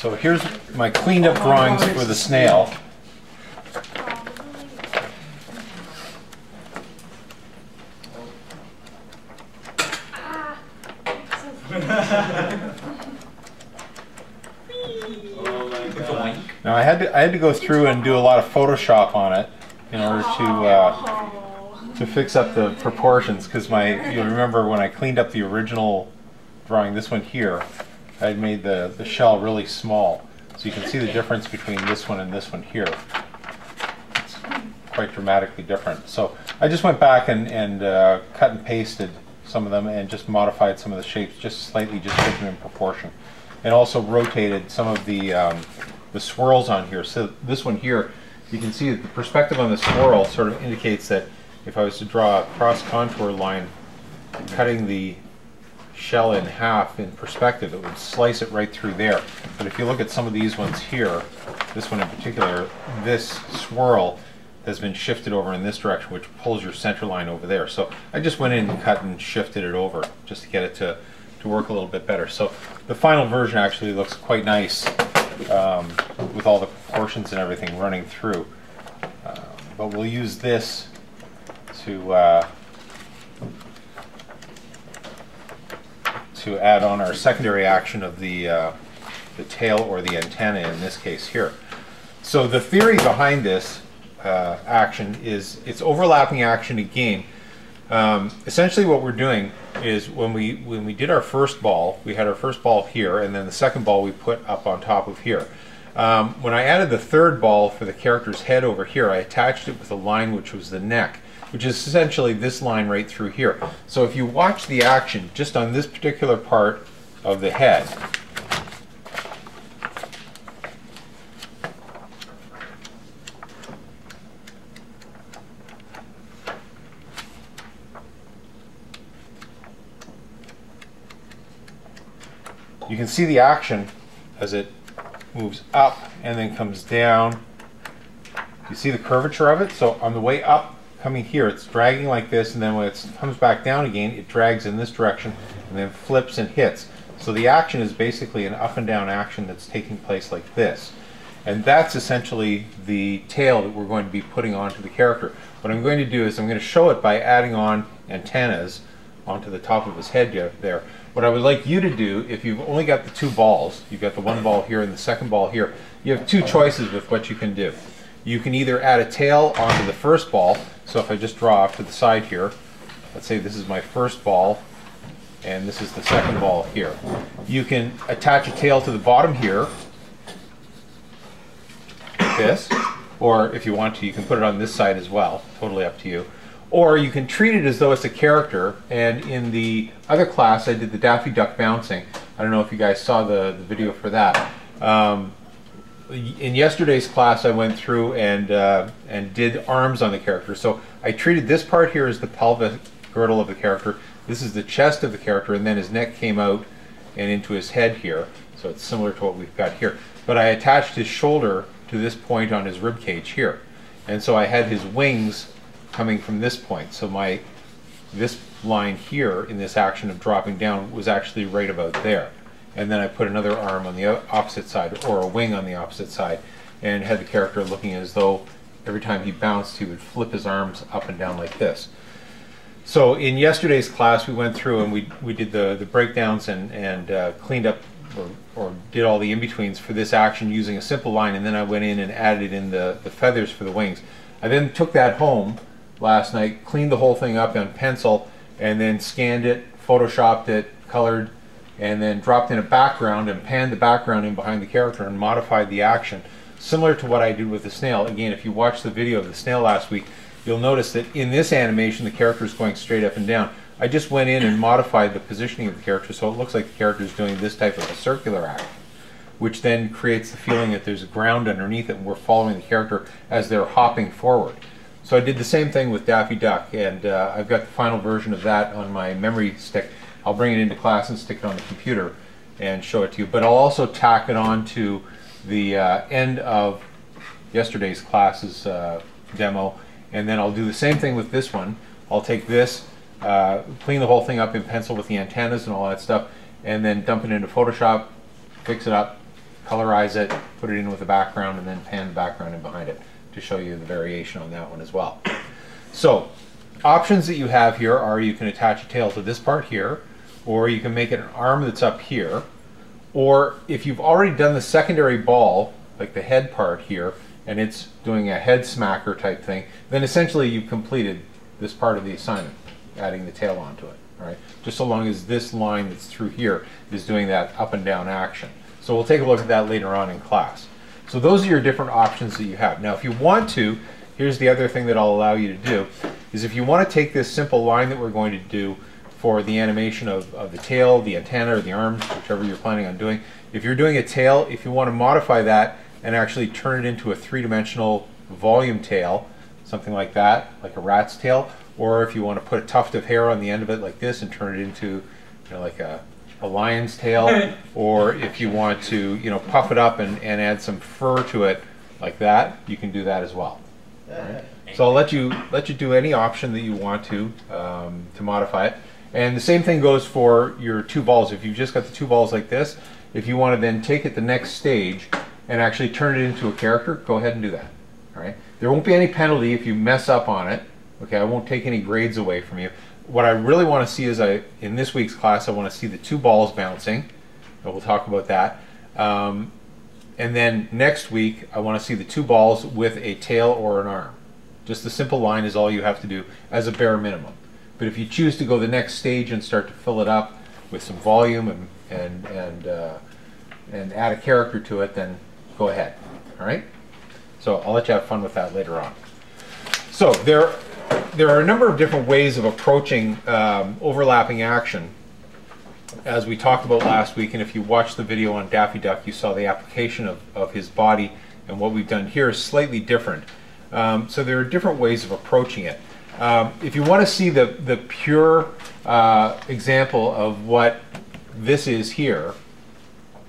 So here's my cleaned up drawings for the snail. Now I had to go through and do a lot of Photoshop on it in order to fix up the proportions, because you'll remember when I cleaned up the original drawing, this one here, I had made the shell really small, so you can see the difference between this one and this one here. It's quite dramatically different. So I just went back and cut and pasted some of them and just modified some of the shapes just slightly, just put them in proportion, and also rotated some of the swirls on here. So this one here, you can see that the perspective on the swirl sort of indicates that if I was to draw a cross contour line cutting the shell in half in perspective, it would slice it right through there. But if you look at some of these ones here, this one in particular, this swirl has been shifted over in this direction, which pulls your center line over there. So I just went in and cut and shifted it over just to get it to work a little bit better. So the final version actually looks quite nice with all the proportions and everything running through. But we'll use this to add on our secondary action of the tail or the antenna in this case here. So the theory behind this action is it's overlapping action again. Essentially what we're doing is when we did our first ball, we had our first ball here, and then the second ball we put up on top of here. When I added the third ball for the character's head over here, I attached it with a line which was the neck, which is essentially this line right through here. So if you watch the action just on this particular part of the head, you can see the action as it moves up and then comes down. You see the curvature of it? So on the way up, coming here, it's dragging like this, and then when it comes back down again, it drags in this direction and then flips and hits. So the action is basically an up and down action that's taking place like this. And that's essentially the tail that we're going to be putting onto the character. What I'm going to do is I'm going to show it by adding on antennas onto the top of his head there. What I would like you to do, if you've only got the two balls, you've got the one ball here and the second ball here, you have two choices with what you can do. You can either add a tail onto the first ball, so if I just draw off to the side here, let's say this is my first ball and this is the second ball here. You can attach a tail to the bottom here, like this, or if you want to, you can put it on this side as well, totally up to you. Or you can treat it as though it's a character, and in the other class I did the Daffy Duck bouncing. I don't know if you guys saw the video for that. In yesterday's class I went through and did arms on the character. So I treated this part here as the pelvic girdle of the character, this is the chest of the character, and then his neck came out and into his head here. So it's similar to what we've got here. But I attached his shoulder to this point on his rib cage here. And so I had his wings coming from this point. So this line here in this action of dropping down was actually right about there. And then I put another arm on the opposite side, or a wing on the opposite side, and had the character looking as though every time he bounced he would flip his arms up and down like this. So in yesterday's class we went through and we did the breakdowns and cleaned up or did all the in-betweens for this action using a simple line, and then I went in and added in the feathers for the wings. I then took that home last night, cleaned the whole thing up on pencil, and then scanned it, photoshopped it, colored, and then dropped in a background and panned the background in behind the character and modified the action, similar to what I did with the snail. Again, if you watched the video of the snail last week, you'll notice that in this animation the character is going straight up and down. I just went in and modified the positioning of the character so it looks like the character is doing this type of a circular action, which then creates the feeling that there's ground underneath it and we're following the character as they're hopping forward. So I did the same thing with Daffy Duck, and I've got the final version of that on my memory stick. I'll bring it into class and stick it on the computer and show it to you. But I'll also tack it on to the end of yesterday's class's demo, and then I'll do the same thing with this one. I'll take this, clean the whole thing up in pencil with the antennas and all that stuff, and then dump it into Photoshop, fix it up, colorize it, put it in with a background, and then pan the background in behind it to show you the variation on that one as well. So options that you have here are you can attach a tail to this part here, or you can make it an arm that's up here, or if you've already done the secondary ball, like the head part here, and it's doing a head smacker type thing, then essentially you've completed this part of the assignment, adding the tail onto it. Right? Just so long as this line that's through here is doing that up and down action. So we'll take a look at that later on in class. So those are your different options that you have. Now if you want to, here's the other thing that I'll allow you to do, is if you want to take this simple line that we're going to do for the animation of the tail, the antenna, or the arms, whichever you're planning on doing, if you're doing a tail, if you want to modify that and actually turn it into a three-dimensional volume tail, something like that, like a rat's tail, or if you want to put a tuft of hair on the end of it like this and turn it into, you know, like a lion's tail, or if you want to, you know, puff it up and add some fur to it like that, you can do that as well. Right? So I'll let you do any option that you want to modify it. And the same thing goes for your two balls. If you've just got the two balls like this, if you want to then take it the next stage and actually turn it into a character, go ahead and do that. All right? There won't be any penalty if you mess up on it. Okay, I won't take any grades away from you. What I really want to see is, in this week's class, I want to see the two balls bouncing, and we'll talk about that. And then next week, I want to see the two balls with a tail or an arm. Just the simple line is all you have to do as a bare minimum. But if you choose to go the next stage and start to fill it up with some volume and add a character to it, then go ahead, all right? So I'll let you have fun with that later on. So there are a number of different ways of approaching overlapping action, as we talked about last week, and if you watched the video on Daffy Duck, you saw the application of his body, and what we've done here is slightly different. So there are different ways of approaching it. If you want to see the pure example of what this is here,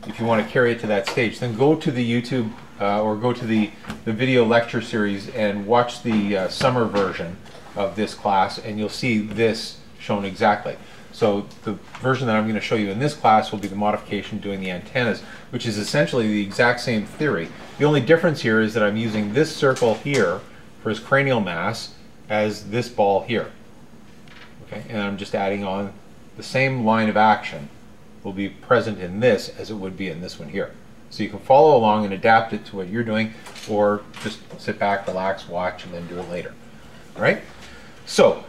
if you want to carry it to that stage, then go to the YouTube or go to the video lecture series and watch the summer version of this class, and you'll see this shown exactly. So the version that I'm going to show you in this class will be the modification doing the antennas, which is essentially the exact same theory. The only difference here is that I'm using this circle here for his cranial mass as this ball here. Okay, and I'm just adding on the same line of action will be present in this as it would be in this one here. So you can follow along and adapt it to what you're doing, or just sit back, relax, watch, and then do it later. All right? So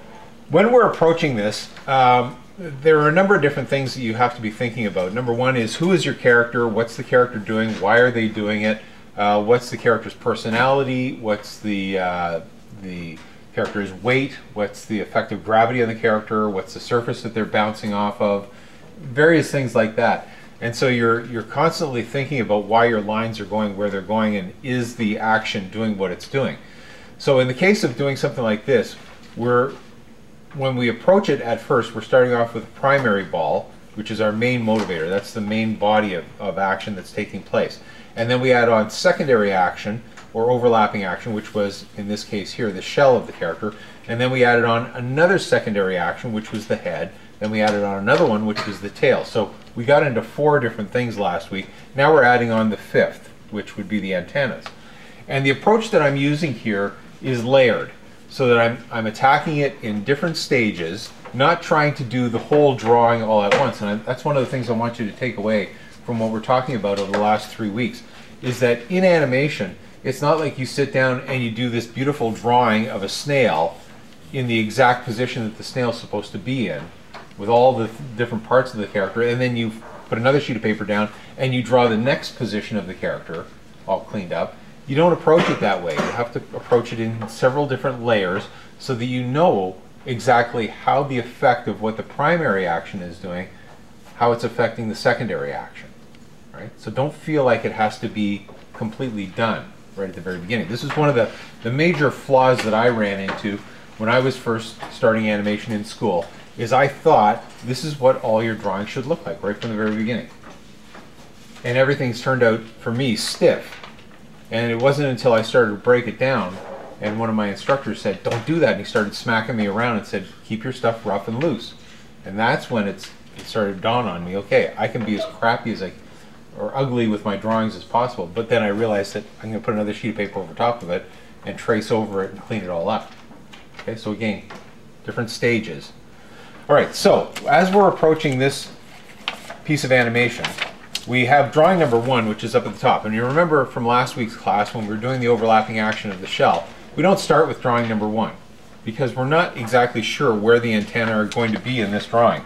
when we're approaching this, there are a number of different things that you have to be thinking about. Number one is, who is your character? What's the character doing? Why are they doing it? What's the character's personality? What's the character's weight? What's the effect of gravity on the character? What's the surface that they're bouncing off of? Various things like that. And so you're constantly thinking about why your lines are going where they're going, and is the action doing what it's doing. So in the case of doing something like this, when we approach it at first, we're starting off with the primary ball, which is our main motivator. That's the main body of action that's taking place. And then we add on secondary action, or overlapping action, which was, in this case here, the shell of the character. And then we added on another secondary action, which was the head. Then we added on another one, which was the tail. So we got into four different things last week. Now we're adding on the fifth, which would be the antennas. And the approach that I'm using here is layered, so that I'm attacking it in different stages, not trying to do the whole drawing all at once. And that's one of the things I want you to take away from what we're talking about over the last 3 weeks, is that in animation, it's not like you sit down and you do this beautiful drawing of a snail in the exact position that the snail's supposed to be in, with all the different parts of the character, and then you put another sheet of paper down and you draw the next position of the character all cleaned up. You don't approach it that way. You have to approach it in several different layers, so that you know exactly how the effect of what the primary action is doing, how it's affecting the secondary action. Right? So don't feel like it has to be completely done right at the very beginning. This is one of the major flaws that I ran into when I was first starting animation in school, is I thought this is what all your drawings should look like right from the very beginning. And everything's turned out, for me, stiff. And it wasn't until I started to break it down, and one of my instructors said, don't do that, and he started smacking me around and said, keep your stuff rough and loose. And that's when it started to dawn on me, okay, I can be as crappy as I or ugly with my drawings as possible, but then I realized that I'm going to put another sheet of paper over top of it and trace over it and clean it all up. Okay, so again, different stages. Alright, so as we're approaching this piece of animation, we have drawing number one, which is up at the top. And you remember from last week's class when we were doing the overlapping action of the shell, we don't start with drawing number one because we're not exactly sure where the antennae are going to be in this drawing.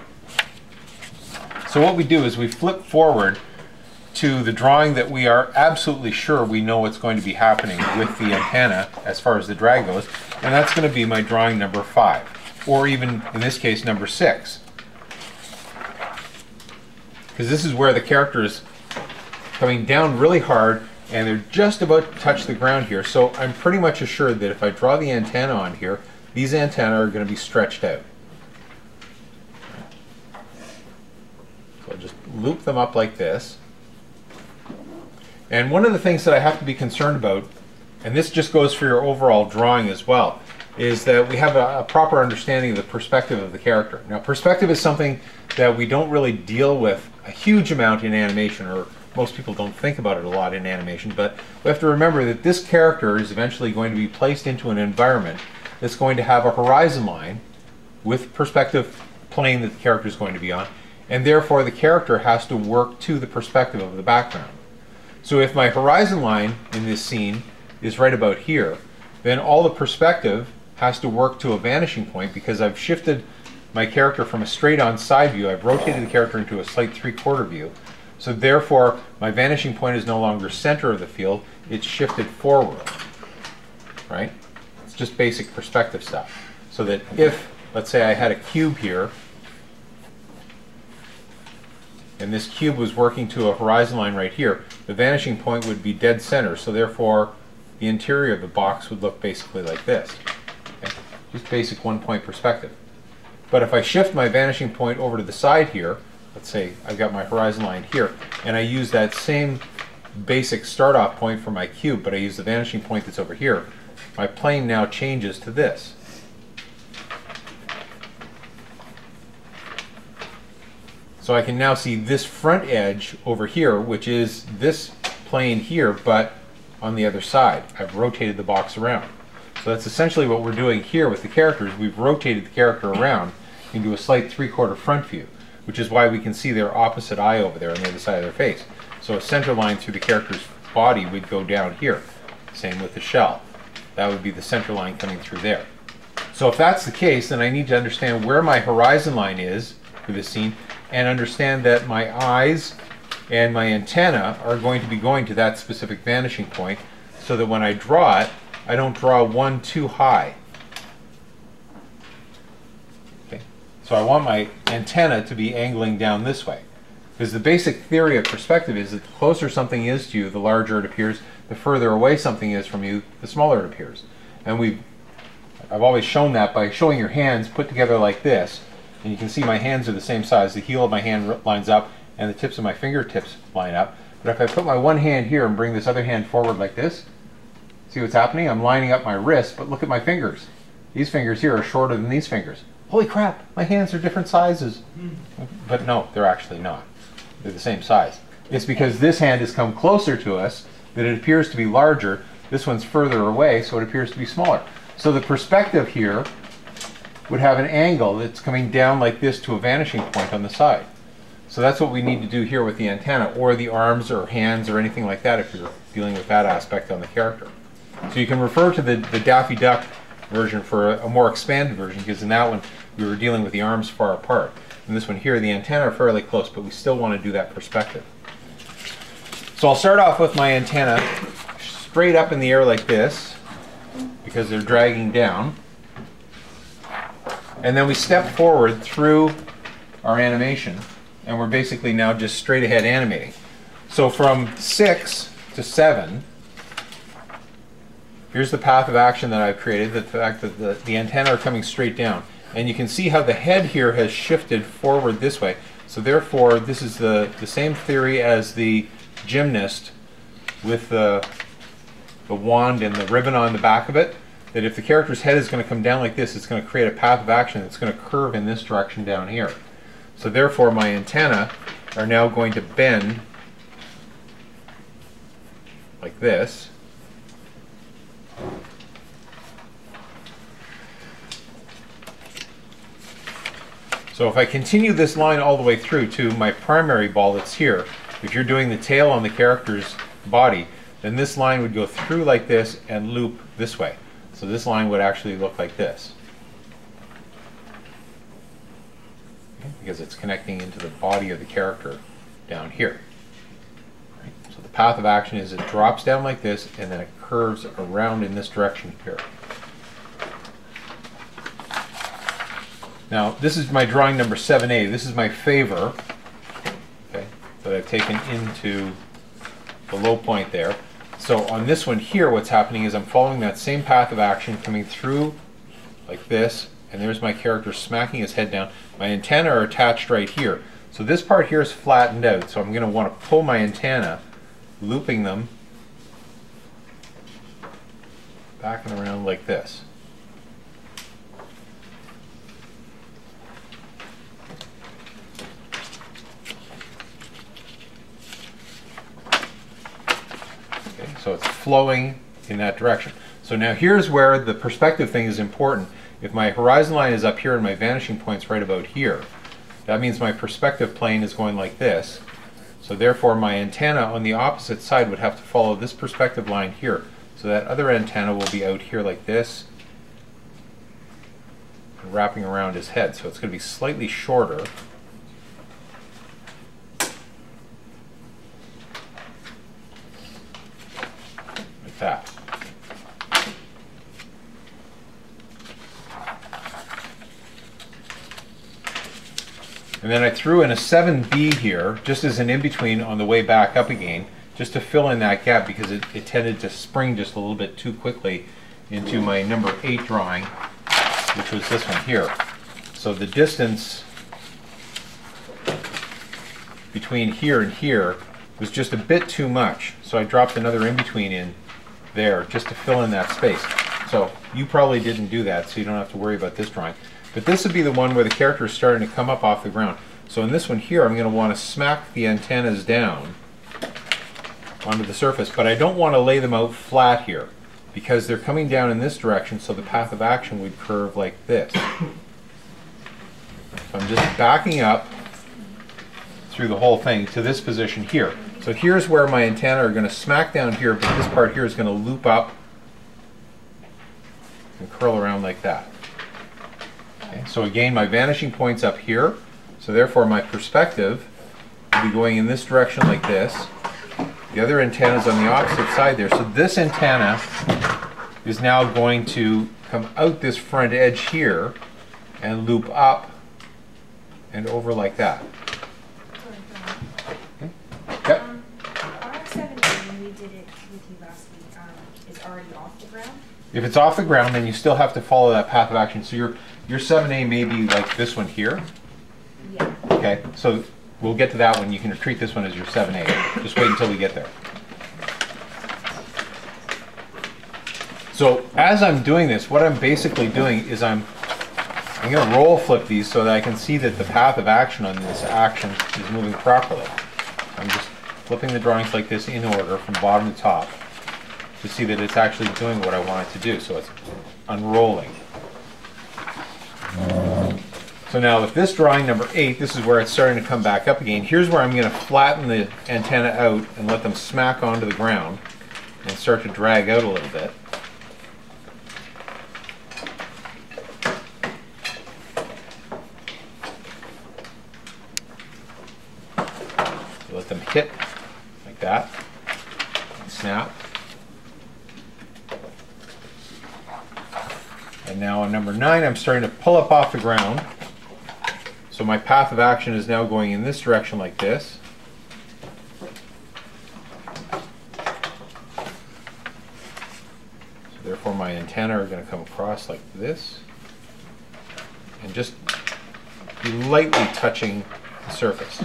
So what we do is we flip forward to the drawing that we are absolutely sure we know what's going to be happening with the antenna as far as the drag goes, and that's going to be my drawing number 5, or even in this case number 6, because this is where the character is coming down really hard and they're just about to touch the ground here. So I'm pretty much assured that if I draw the antenna on here, these antennae are going to be stretched out. So I'll just loop them up like this. And one of the things that I have to be concerned about, and this just goes for your overall drawing as well, is that we have a proper understanding of the perspective of the character. Now, perspective is something that we don't really deal with a huge amount in animation, or most people don't think about it a lot in animation, but we have to remember that this character is eventually going to be placed into an environment that's going to have a horizon line with perspective plane that the character is going to be on, and therefore the character has to work to the perspective of the background. So if my horizon line in this scene is right about here, then all the perspective has to work to a vanishing point because I've shifted my character from a straight-on side view, I've rotated the character into a slight three-quarter view. So therefore, my vanishing point is no longer center of the field, it's shifted forward, right? It's just basic perspective stuff. So that if, let's say I had a cube here, and this cube was working to a horizon line right here, the vanishing point would be dead center, so therefore the interior of the box would look basically like this. Okay? Just basic one-point perspective. But if I shift my vanishing point over to the side here, let's say I've got my horizon line here, and I use that same basic start-off point for my cube, but I use the vanishing point that's over here, my plane now changes to this. So I can now see this front edge over here, which is this plane here, but on the other side. I've rotated the box around. So that's essentially what we're doing here with the characters. We've rotated the character around into a slight three-quarter front view, which is why we can see their opposite eye over there on the other side of their face. So a center line through the character's body would go down here. Same with the shell. That would be the center line coming through there. So if that's the case, then I need to understand where my horizon line is for this scene, and understand that my eyes and my antenna are going to be going to that specific vanishing point so that when I draw it, I don't draw one too high. Okay. So I want my antenna to be angling down this way, because the basic theory of perspective is that the closer something is to you, the larger it appears, the further away something is from you, the smaller it appears. And I've always shown that by showing your hands put together like this. And you can see my hands are the same size. The heel of my hand lines up and the tips of my fingertips line up. But if I put my one hand here and bring this other hand forward like this, see what's happening? I'm lining up my wrist, but look at my fingers. These fingers here are shorter than these fingers. Holy crap, my hands are different sizes. But no, they're actually not. They're the same size. It's because this hand has come closer to us that it appears to be larger. This one's further away, so it appears to be smaller. So the perspective here would have an angle that's coming down like this to a vanishing point on the side. So that's what we need to do here with the antenna, or the arms or hands or anything like that if you're dealing with that aspect on the character. So you can refer to the Daffy Duck version for a more expanded version, because in that one we were dealing with the arms far apart. In this one here the antenna are fairly close, but we still want to do that perspective. So I'll start off with my antenna straight up in the air like this, because they're dragging down. And then we step forward through our animation, and we're basically now just straight ahead animating. So from 6 to 7, here's the path of action that I've created, the fact that the antennae are coming straight down. And you can see how the head here has shifted forward this way. So therefore, this is the same theory as the gymnast with the wand and the ribbon on the back of it. That if the character's head is going to come down like this, it's going to create a path of action that's going to curve in this direction down here. So therefore my antennae are now going to bend like this, so if I continue this line all the way through to my primary ball that's here, if you're doing the tail on the character's body, then this line would go through like this and loop this way. So this line would actually look like this, okay, because it's connecting into the body of the character down here. Right? So the path of action is it drops down like this and then it curves around in this direction here. Now, this is my drawing number 7A. This is my favor, okay, that I've taken into the low point there. So on this one here, what's happening is I'm following that same path of action, coming through like this, and there's my character smacking his head down. My antennae are attached right here. So this part here is flattened out, so I'm going to want to pull my antennae, looping them back and around like this. So it's flowing in that direction. So now here's where the perspective thing is important. If my horizon line is up here and my vanishing point's right about here, that means my perspective plane is going like this. So therefore my antenna on the opposite side would have to follow this perspective line here. So that other antenna will be out here like this, and wrapping around his head. So it's going to be slightly shorter. That. And then I threw in a 7B here, just as an in-between on the way back up again, just to fill in that gap because it tended to spring just a little bit too quickly into my number 8 drawing, which was this one here. So the distance between here and here was just a bit too much, so I dropped another in-between in there just to fill in that space. So you probably didn't do that, so you don't have to worry about this drawing. But this would be the one where the character is starting to come up off the ground. So in this one here, I'm going to want to smack the antennas down onto the surface, but I don't want to lay them out flat here because they're coming down in this direction, so the path of action would curve like this. So I'm just backing up through the whole thing to this position here. So here's where my antennae are going to smack down here, but this part here is going to loop up and curl around like that. Okay, so again, my vanishing point's up here, so therefore my perspective will be going in this direction like this. The other antenna's on the opposite side there, so this antenna is now going to come out this front edge here and loop up and over like that. If it's off the ground, then you still have to follow that path of action. So your 7A may be like this one here. Yeah. Okay, so we'll get to that one. You can treat this one as your 7A. Just wait until we get there. So as I'm doing this, what I'm basically doing is I'm going to roll flip these so that I can see that the path of action on this action is moving properly. I'm just flipping the drawings like this in order from bottom to top, to see that it's actually doing what I want it to do. So it's unrolling. So now with this drawing number 8, this is where it's starting to come back up again. Here's where I'm going to flatten the antenna out and let them smack onto the ground and start to drag out a little bit. So let them hit like that and snap. And now on number 9, I'm starting to pull up off the ground. So my path of action is now going in this direction like this. So therefore my antennae are going to come across like this and just be lightly touching the surface.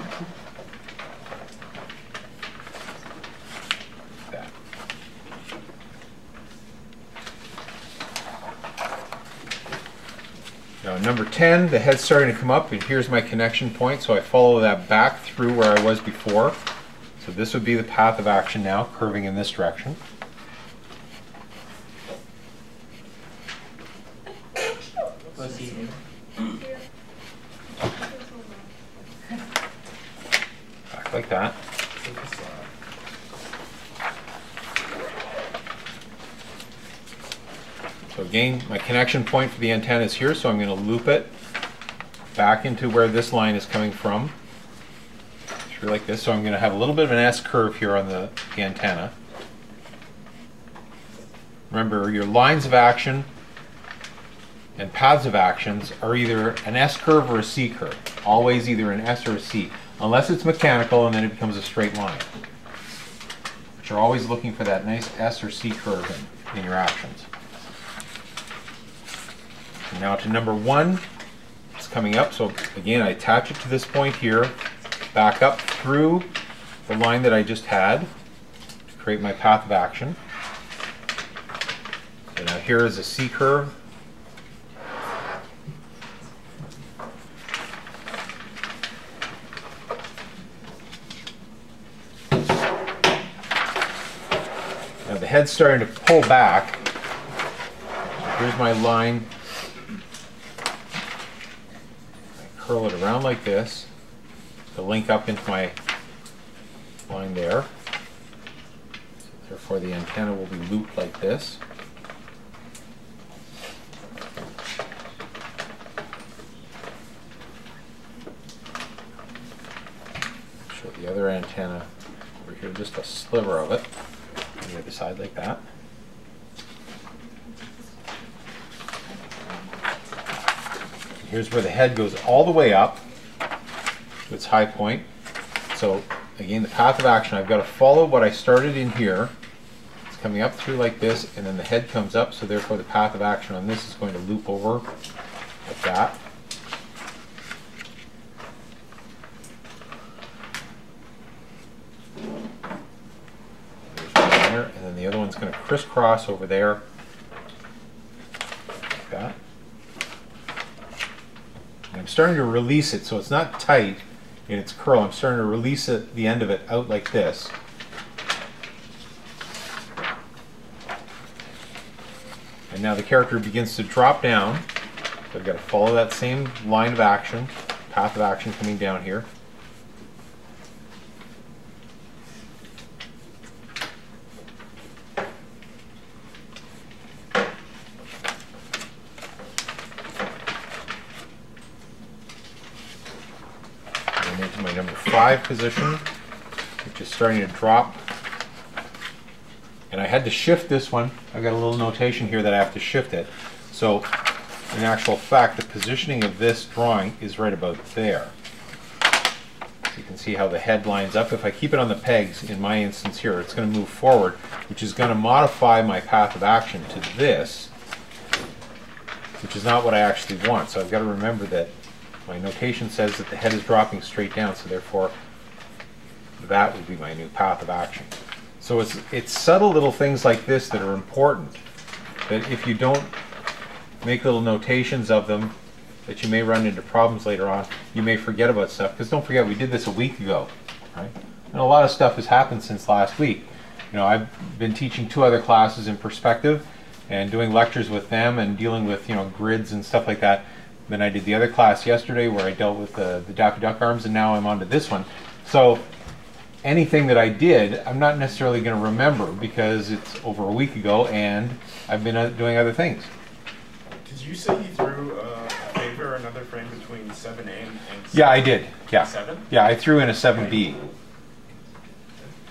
Now number 10, the head's starting to come up, and here's my connection point, so I follow that back through where I was before. So So this would be the path of action now, curving in this direction. Back like that. So again, my connection point for the antenna is here, so I'm going to loop it back into where this line is coming from, through like this. So I'm going to have a little bit of an S curve here on the antenna. Remember, your lines of action and paths of actions are either an S curve or a C curve. Always either an S or a C, unless it's mechanical and then it becomes a straight line. But you're always looking for that nice S or C curve in your actions. And now to number one, it's coming up. So again, I attach it to this point here, back up through the line that I just had to create my path of action. So now here is a C curve. Now the head's starting to pull back. Here's my line. I curl it around like this to link up into my line there. So therefore the antenna will be looped like this. Show the other antenna over here, just a sliver of it on the other side like that. And here's where the head goes all the way up to its high point. So again, the path of action, I've got to follow what I started in here. It's coming up through like this, and then the head comes up, so therefore the path of action on this is going to loop over like that. And then the other one's going to crisscross over there like that. And I'm starting to release it, so it's not tight in its curl. I'm starting to release it, the end of it out like this. And now the character begins to drop down. So I've got to follow that same line of action, path of action coming down here. Into my number 5 position, which is starting to drop. And I had to shift this one. I've got a little notation here that I have to shift it. So in actual fact, the positioning of this drawing is right about there. So you can see how the head lines up. If I keep it on the pegs, in my instance here, it's going to move forward, which is going to modify my path of action to this, which is not what I actually want. So I've got to remember that my notation says that the head is dropping straight down, so therefore that would be my new path of action. So it's subtle little things like this that are important, that if you don't make little notations of them, that you may run into problems later on. You may forget about stuff, because don't forget, we did this a week ago, right? And a lot of stuff has happened since last week. You know, I've been teaching 2 other classes in perspective and doing lectures with them and dealing with, you know, grids and stuff like that. Then I did the other class yesterday where I dealt with the Daffy Duck arms, and now I'm on to this one. So anything that I did, I'm not necessarily going to remember because it's over a week ago and I've been doing other things. Did you say you threw a paper or another frame between 7A and 7? Yeah, I did. Yeah. 7? Yeah, I threw in a 7B.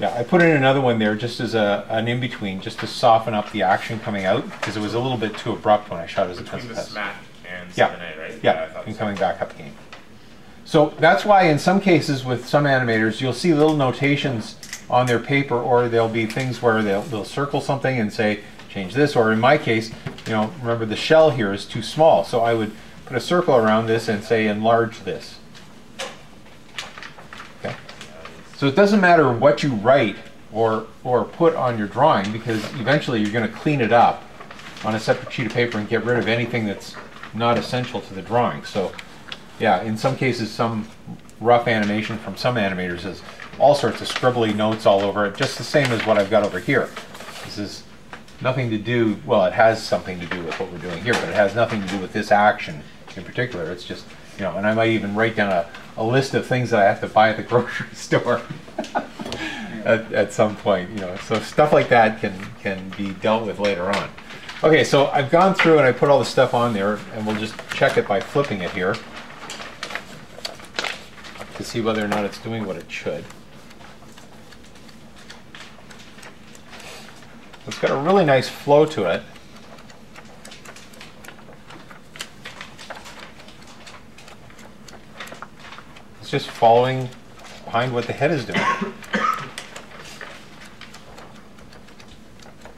Yeah, I put in another one there just as an in-between, just to soften up the action coming out, because it was a little bit too abrupt when I shot it as a pencil test. Yeah, right? Yeah, and coming back up again. So that's why in some cases with some animators, you'll see little notations on their paper, or there'll be things where they'll circle something and say, change this, or in my case, you know, remember the shell here is too small, so I would put a circle around this and say, enlarge this. Okay? So it doesn't matter what you write or put on your drawing, because eventually you're going to clean it up on a separate sheet of paper and get rid of anything that's not essential to the drawing. So yeah, in some cases some rough animation from some animators is all sorts of scribbly notes all over it, just the same as what I've got over here. This is nothing to do, well, it has something to do with what we're doing here, but it has nothing to do with this action in particular. It's just, you know, and I might even write down a list of things that I have to buy at the grocery store at some point, you know. So stuff like that can be dealt with later on. Okay, so I've gone through and I put all the stuff on there, and we'll just check it by flipping it here to see whether or not it's doing what it should. It's got a really nice flow to it. It's just following behind what the head is doing.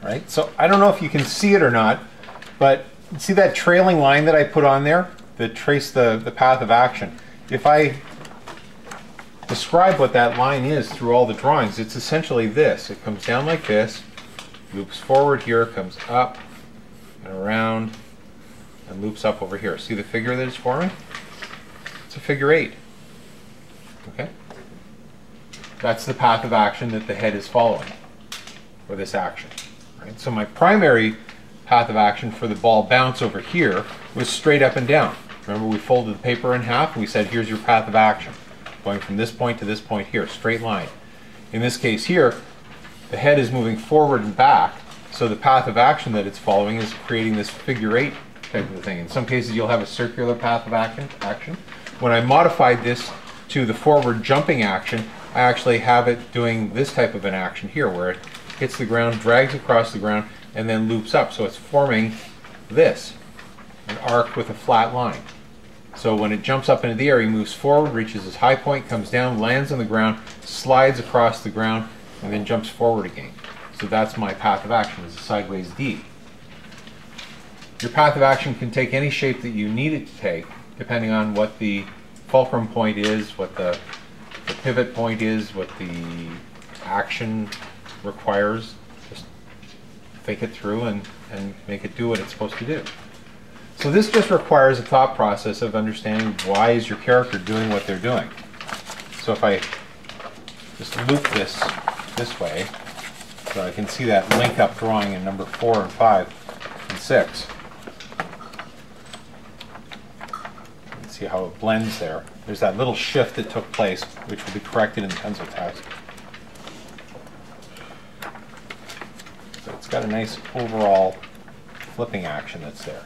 Right? So I don't know if you can see it or not, but see that trailing line that I put on there that traced the path of action? If I describe what that line is through all the drawings, it's essentially this. It comes down like this, loops forward here, comes up and around, and loops up over here. See the figure that it's forming? It's a figure 8. Okay? That's the path of action that the head is following for this action. Right? So my primary path of action for the ball bounce over here was straight up and down. Remember, we folded the paper in half and we said, here's your path of action. Going from this point to this point here, straight line. In this case here, the head is moving forward and back, so the path of action that it's following is creating this figure 8 type of thing. In some cases you'll have a circular path of action. When I modified this to the forward jumping action, I actually have it doing this type of an action here, where it hits the ground, drags across the ground, and then loops up. So it's forming this, an arc with a flat line. So when it jumps up into the air, he moves forward, reaches his high point, comes down, lands on the ground, slides across the ground, and then jumps forward again. So that's my path of action, is a sideways D. Your path of action can take any shape that you need it to take, depending on what the fulcrum point is, what the pivot point is, what the action requires. Just think it through and make it do what it's supposed to do. So this just requires a thought process of understanding, why is your character doing what they're doing? So if I just loop this way, so I can see that link up drawing in number 4 and 5 and 6. Let's see how it blends there. There's that little shift that took place, which will be corrected in the pencil task. So it's got a nice overall flipping action that's there.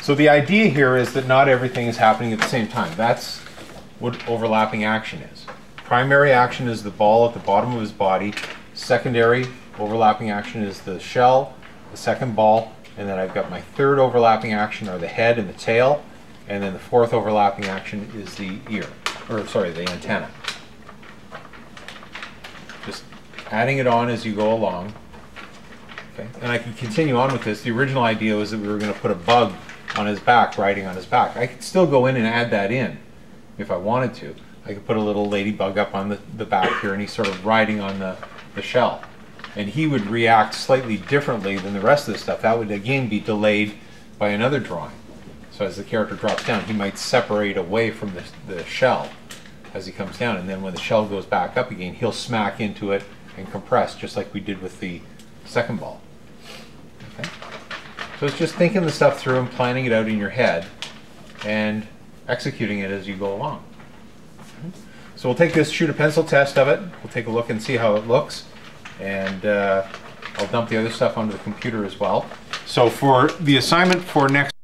So the idea here is that not everything is happening at the same time. That's what overlapping action is. Primary action is the ball at the bottom of his body. Secondary overlapping action is the shell, the second ball, and then I've got my third overlapping action are the head and the tail, and then the fourth overlapping action is the ear, or sorry, the antenna. Just adding it on as you go along. Okay. And I can continue on with this. The original idea was that we were going to put a bug on his back, riding on his back. I could still go in and add that in if I wanted to. I could put a little ladybug up on the back here, and he's sort of riding on the shell. And he would react slightly differently than the rest of this stuff. That would again be delayed by another drawing. So as the character drops down, he might separate away from the shell as he comes down, and then when the shell goes back up again, he'll smack into it and compress, just like we did with the second ball. Okay? So it's just thinking the stuff through and planning it out in your head and executing it as you go along. So we'll take this shoot a pencil test of it. We'll take a look and see how it looks. And I'll dump the other stuff onto the computer as well. So for the assignment for next